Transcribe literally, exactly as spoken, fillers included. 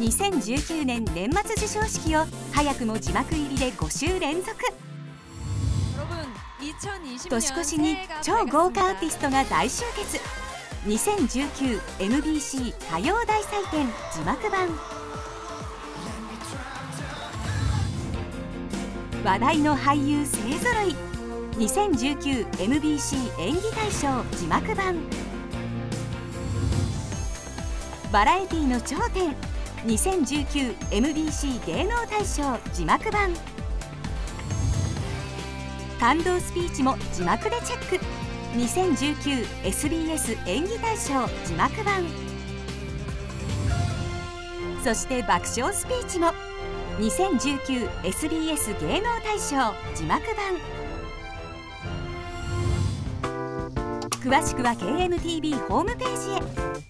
にせんじゅうきゅうねん年末授賞式を早くも字幕入りでご週連続。年越しに超豪華アーティストが大集結。 にせんじゅうきゅうエムビーシー 歌謡大祭典字幕版。話題の俳優勢ぞろい。 にせんじゅうきゅうエムビーシー 演技大賞字幕版。バラエティの頂点。 にせんじゅうきゅうエムビーシー 芸能大賞字幕版。感動スピーチも字幕でチェック。 にせんじゅうきゅうエスビーエス 演技大賞字幕版。そして爆笑スピーチも にせんじゅうきゅうエスビーエス 芸能大賞字幕版。詳しくは ケーエヌティーブイ ホームページへ。